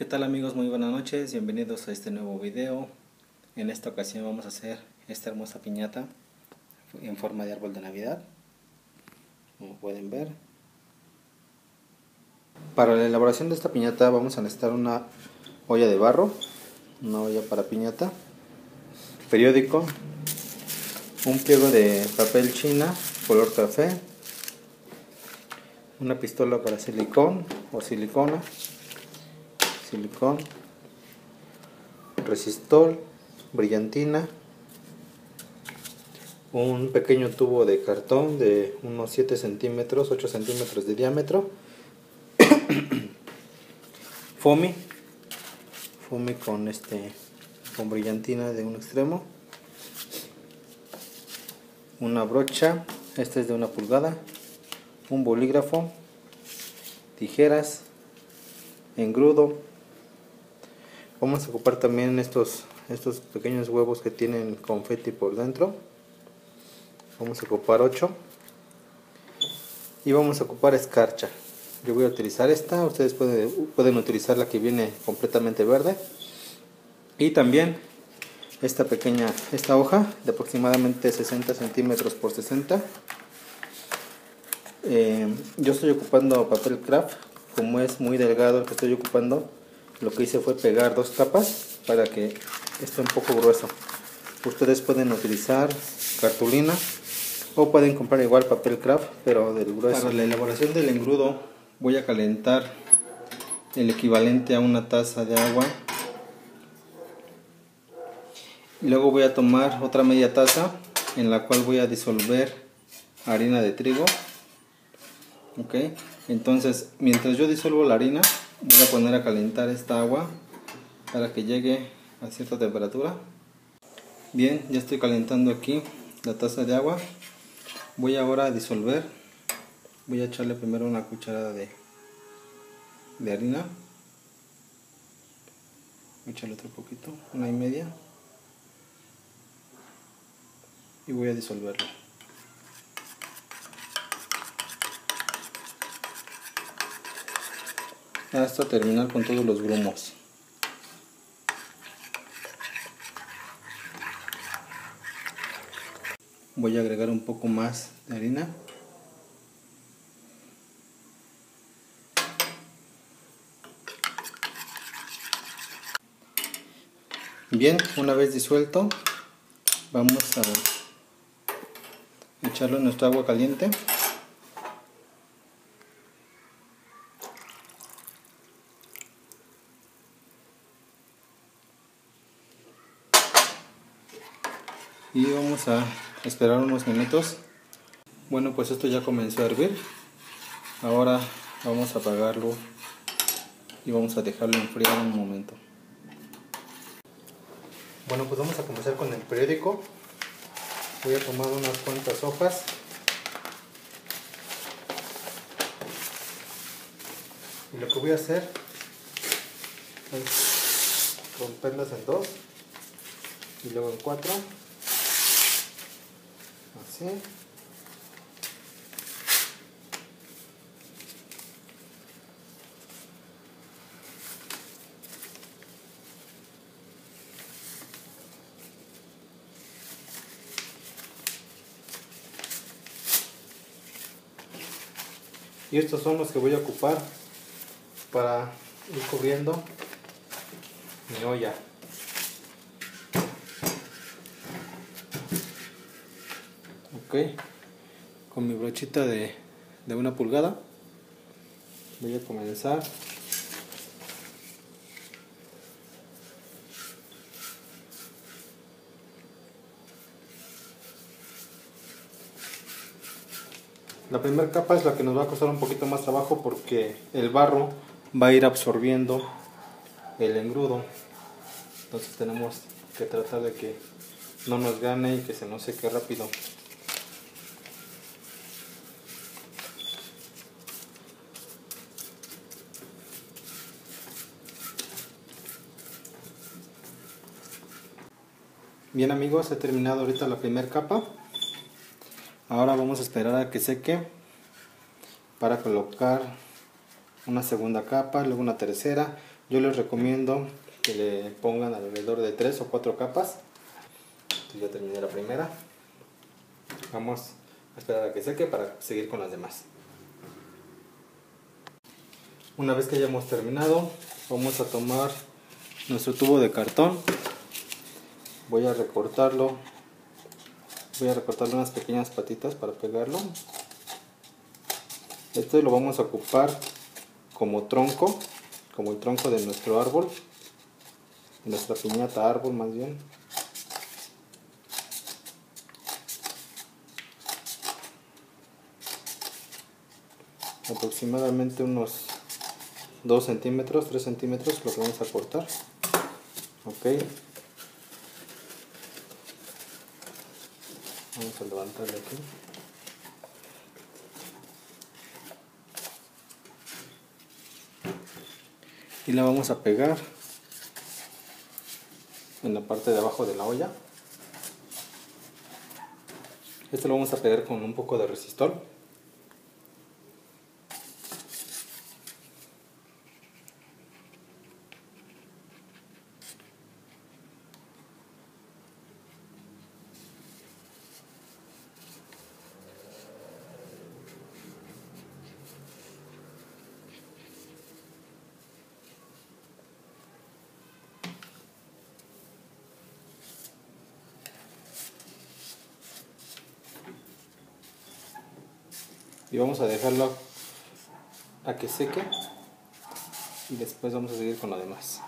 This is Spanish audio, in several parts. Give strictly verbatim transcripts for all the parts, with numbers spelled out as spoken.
¿Qué tal amigos? Muy buenas noches, bienvenidos a este nuevo video. En esta ocasión vamos a hacer esta hermosa piñata en forma de árbol de Navidad, como pueden ver. Para la elaboración de esta piñata vamos a necesitar una olla de barro, una olla para piñata, periódico, un pliego de papel china color café, una pistola para silicón o silicona, silicón, resistol, brillantina, un pequeño tubo de cartón de unos siete centímetros, ocho centímetros de diámetro, foamy, foamy con este con brillantina de un extremo, una brocha, esta es de una pulgada, un bolígrafo, tijeras, engrudo. Vamos a ocupar también estos, estos pequeños huevos que tienen confeti por dentro. Vamos a ocupar ocho. Y vamos a ocupar escarcha. Yo voy a utilizar esta. Ustedes pueden, pueden utilizar la que viene completamente verde. Y también esta pequeña, esta hoja de aproximadamente sesenta centímetros por sesenta. Eh, yo estoy ocupando papel craft. Como es muy delgado el que estoy ocupando, lo que hice fue pegar dos capas para que esté un poco grueso. Ustedes pueden utilizar cartulina o pueden comprar igual papel craft, pero del grueso. Para la elaboración del engrudo voy a calentar el equivalente a una taza de agua. Luego voy a tomar otra media taza en la cual voy a disolver harina de trigo. Okay. Entonces, mientras yo disuelvo la harina, voy a poner a calentar esta agua para que llegue a cierta temperatura. Bien, ya estoy calentando aquí la taza de agua. Voy ahora a disolver. Voy a echarle primero una cucharada de, de harina. Voy a echarle otro poquito, una y media. Y voy a disolverlo. Hasta terminar con todos los grumos. Voy a agregar un poco más de harina. Bien, una vez disuelto, vamos a echarlo en nuestra agua caliente. Y vamos a esperar unos minutos. Bueno, pues esto ya comenzó a hervir. Ahora vamos a apagarlo y vamos a dejarlo enfriar un momento. Bueno, pues vamos a comenzar con el periódico. Voy a tomar unas cuantas hojas. Y lo que voy a hacer es romperlas en dos y luego en cuatro. Así. Y estos son los que voy a ocupar para ir cubriendo mi olla. Okay. Con mi brochita de, de una pulgada voy a comenzar la primera capa. Es la que nos va a costar un poquito más trabajo porque el barro va a ir absorbiendo el engrudo, entonces tenemos que tratar de que no nos gane y que se nos seque rápido. Bien amigos, he terminado ahorita la primera capa. Ahora vamos a esperar a que seque para colocar una segunda capa, luego una tercera. Yo les recomiendo que le pongan alrededor de tres o cuatro capas. Entonces ya terminé la primera. Vamos a esperar a que seque para seguir con las demás. Una vez que hayamos terminado, vamos a tomar nuestro tubo de cartón. Voy a recortarlo. Voy a recortarle unas pequeñas patitas para pegarlo. Este lo vamos a ocupar como tronco, como el tronco de nuestro árbol, de nuestra piñata árbol más bien. Aproximadamente unos dos centímetros, tres centímetros lo que vamos a cortar. Ok. Vamos a levantarle aquí. Y la vamos a pegar en la parte de abajo de la olla. Este lo vamos a pegar con un poco de resistol. Y vamos a dejarlo a que seque y después vamos a seguir con lo demás.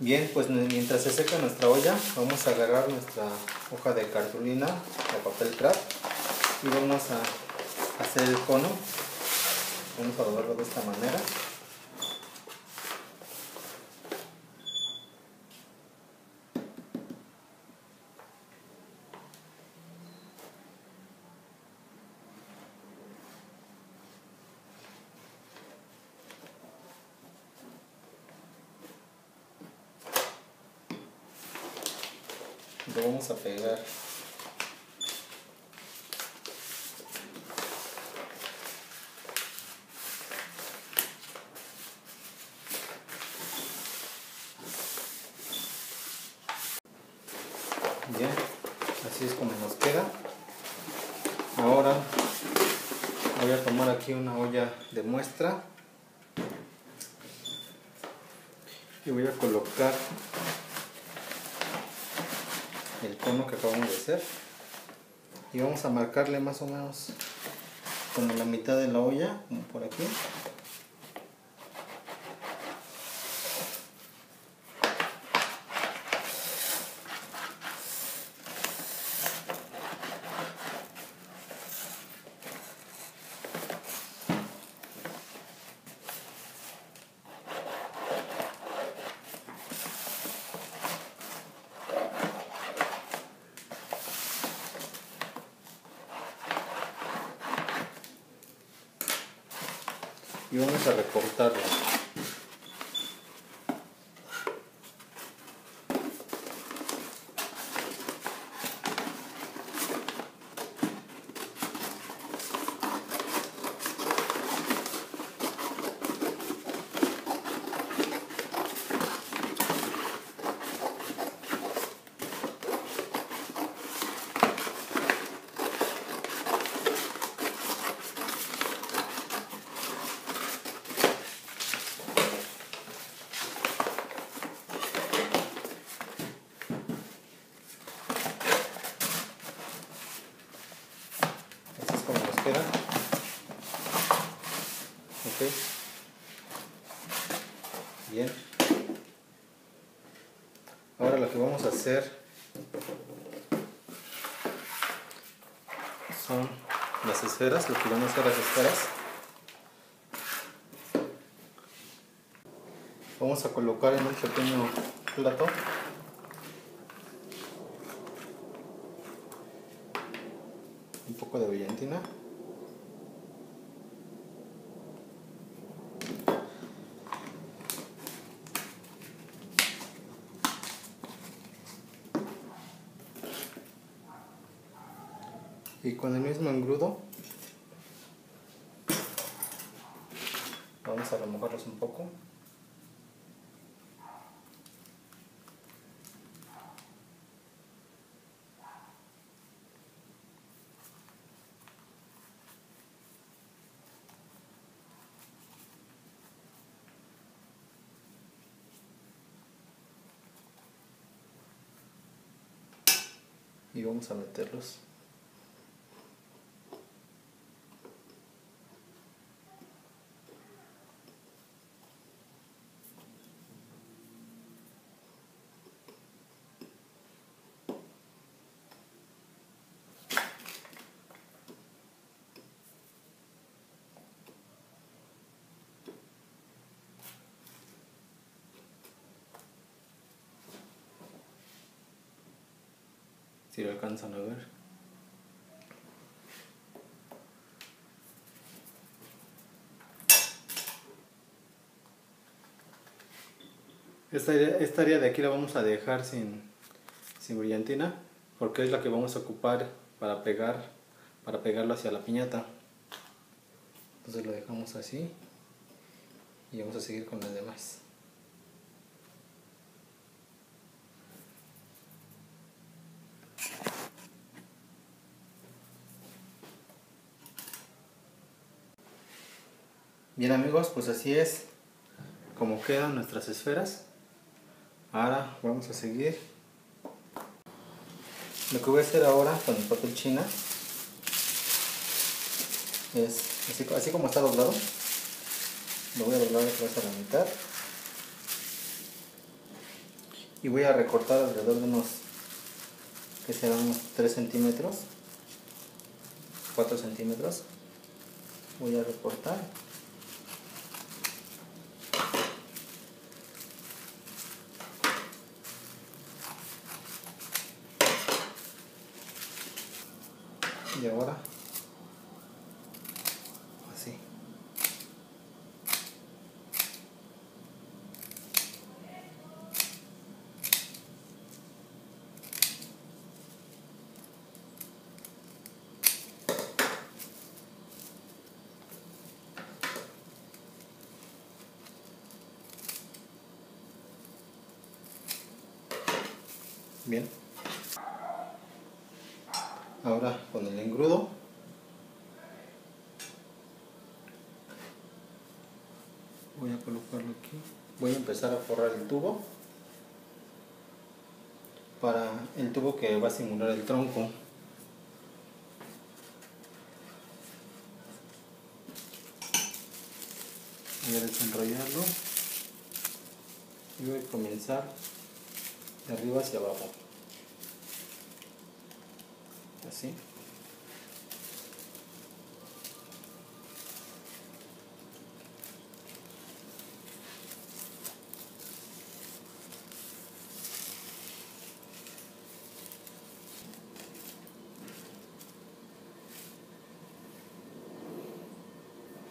Bien, pues mientras se seca nuestra olla, vamos a agarrar nuestra hoja de cartulina de papel craft y vamos a hacer el cono. Vamos a doblarlo de esta manera. Lo vamos a pegar bien, así es como nos queda. Ahora voy a tomar aquí una olla de muestra y voy a colocar el cono que acabamos de hacer y vamos a marcarle más o menos con la mitad de la olla, como por aquí. Y vamos a recortarlo. Okay. Bien, ahora lo que vamos a hacer son las esferas, lo que vamos a hacer las esferas. Vamos a colocar en un pequeño plato. Un poco de brillantina. Y con el mismo engrudo remojarlos un poco. Y vamos a meterlos. Si lo alcanzan a ver. Esta, esta área de aquí la vamos a dejar sin, sin brillantina, porque es la que vamos a ocupar para pegar, para pegarlo hacia la piñata. Entonces lo dejamos así y vamos a seguir con las demás. Bien amigos, pues así es como quedan nuestras esferas. Ahora vamos a seguir. Lo que voy a hacer ahora con el papel china es así, así como está doblado, lo voy a doblar atrás a la mitad y voy a recortar alrededor de unos, que serán unos tres centímetros, cuatro centímetros. Voy a recortar. Y ahora así bien. Ahora con el engrudo voy a colocarlo aquí. Voy a empezar a forrar el tubo, para el tubo que va a simular el tronco. Voy a desenrollarlo y voy a comenzar de arriba hacia abajo. Así.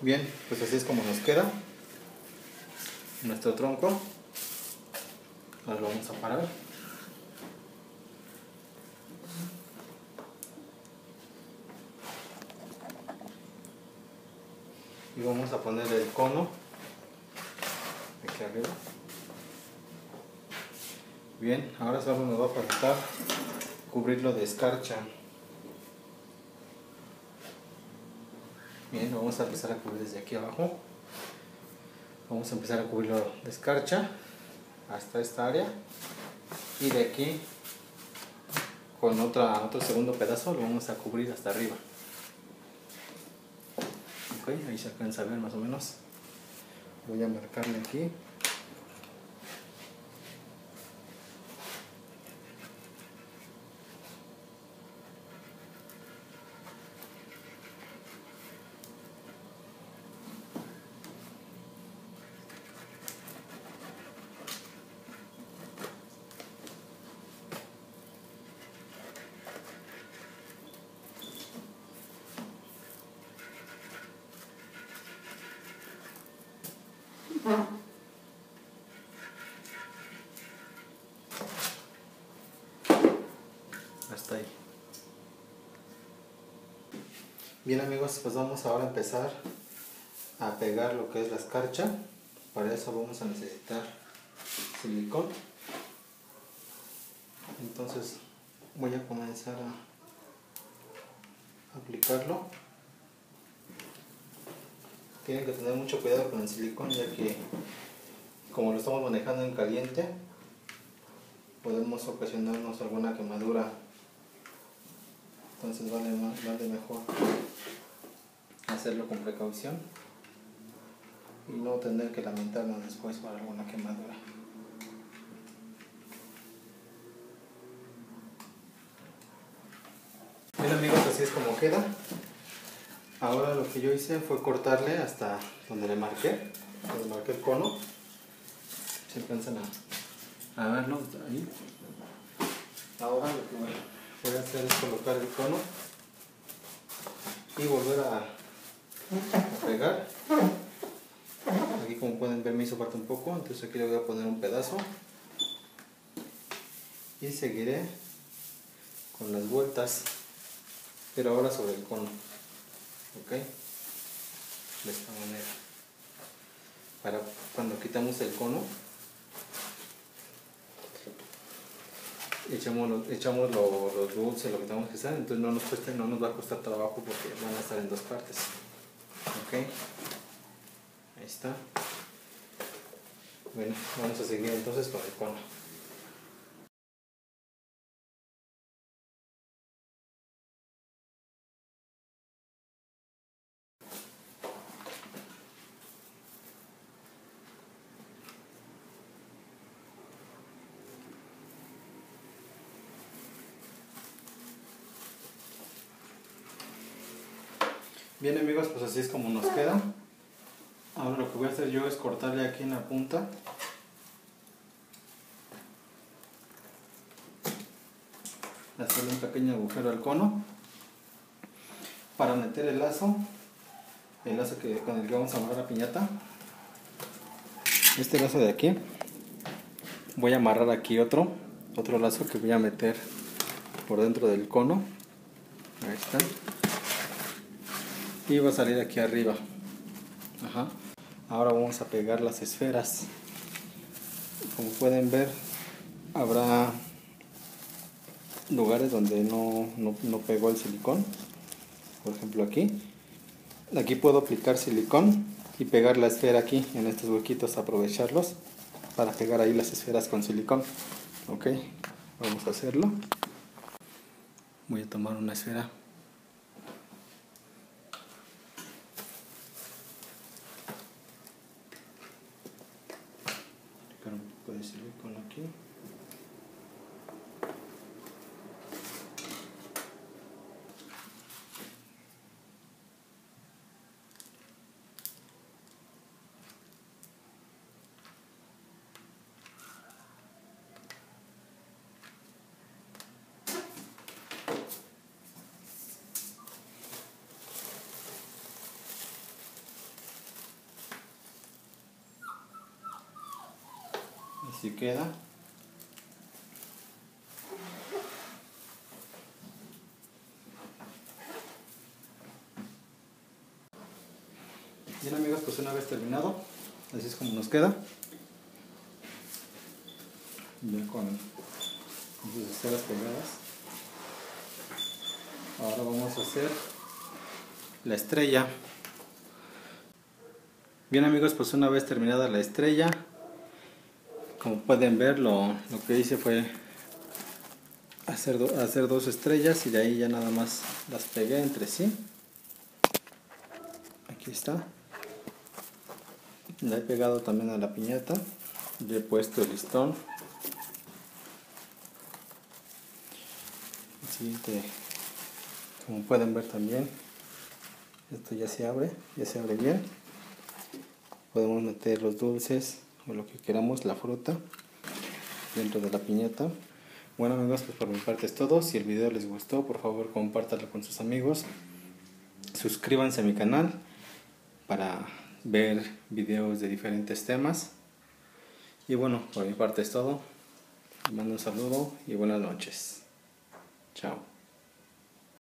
Bien, pues así es como nos queda nuestro tronco. Ahora lo vamos a parar. Y vamos a poner el cono aquí arriba. Bien, ahora solo nos va a faltar cubrirlo de escarcha. Bien, vamos a empezar a cubrir desde aquí abajo. Vamos a empezar a cubrirlo de escarcha hasta esta área. Y de aquí con otra, otro segundo pedazo lo vamos a cubrir hasta arriba. Okay, ahí se alcanza a ver más o menos. Voy a marcarle aquí. Hasta ahí. Bien amigos, pues vamos ahora a empezar a a pegar lo que es la escarcha. Para eso vamos a necesitar silicón. Entonces voy a comenzar a aplicarlo. Tienen que tener mucho cuidado con el silicón, ya que como lo estamos manejando en caliente podemos ocasionarnos alguna quemadura, entonces vale, vale mejor hacerlo con precaución y no tener que lamentarnos después por alguna quemadura. Bien amigos, así es como queda. Ahora lo que yo hice fue cortarle hasta donde le marqué, donde marqué el cono. Se alcanzan a, a verlo ahí. Ahora lo que voy a hacer es colocar el cono y volver a, a pegar. Aquí como pueden ver me hizo falta un poco, entonces aquí le voy a poner un pedazo y seguiré con las vueltas, pero ahora sobre el cono, ok, de esta manera, para cuando quitamos el cono echamos, los, echamos los, los dulces, lo que tenemos que hacer, entonces no nos, cuesta, no nos va a costar trabajo porque van a estar en dos partes, ok, ahí está. Bueno, vamos a seguir entonces con el cono. Bien amigos, pues así es como nos queda. Ahora lo que voy a hacer yo es cortarle aquí en la punta. Hacerle un pequeño agujero al cono. Para meter el lazo, el lazo que, con el que vamos a amarrar la piñata. Este lazo de aquí. Voy a amarrar aquí otro, otro lazo que voy a meter por dentro del cono. Ahí está. Y va a salir aquí arriba. Ajá. Ahora vamos a pegar las esferas. Como pueden ver, habrá lugares donde no, no, no pegó el silicón. Por ejemplo aquí. Aquí puedo aplicar silicón y pegar la esfera aquí, en estos huequitos, aprovecharlos para pegar ahí las esferas con silicón. Ok, vamos a hacerlo. Voy a tomar una esfera. Puede servir con aquí. Así queda. Bien amigos, pues una vez terminado, así es como nos queda. Ya con, con sus esferas pegadas. Ahora vamos a hacer la estrella. Bien amigos, pues una vez terminada la estrella, como pueden ver, lo, lo que hice fue hacer, do, hacer dos estrellas y de ahí ya nada más las pegué entre sí. Aquí está. La he pegado también a la piñata. Le he puesto el listón. El siguiente, como pueden ver también, esto ya se abre, ya se abre bien. Podemos meter los dulces o lo que queramos, la fruta dentro de la piñata. Bueno amigos, pues por mi parte es todo. Si el video les gustó, por favor compártanlo con sus amigos, suscríbanse a mi canal para ver videos de diferentes temas. Y bueno, por mi parte es todo. Les mando un saludo y buenas noches. Chao.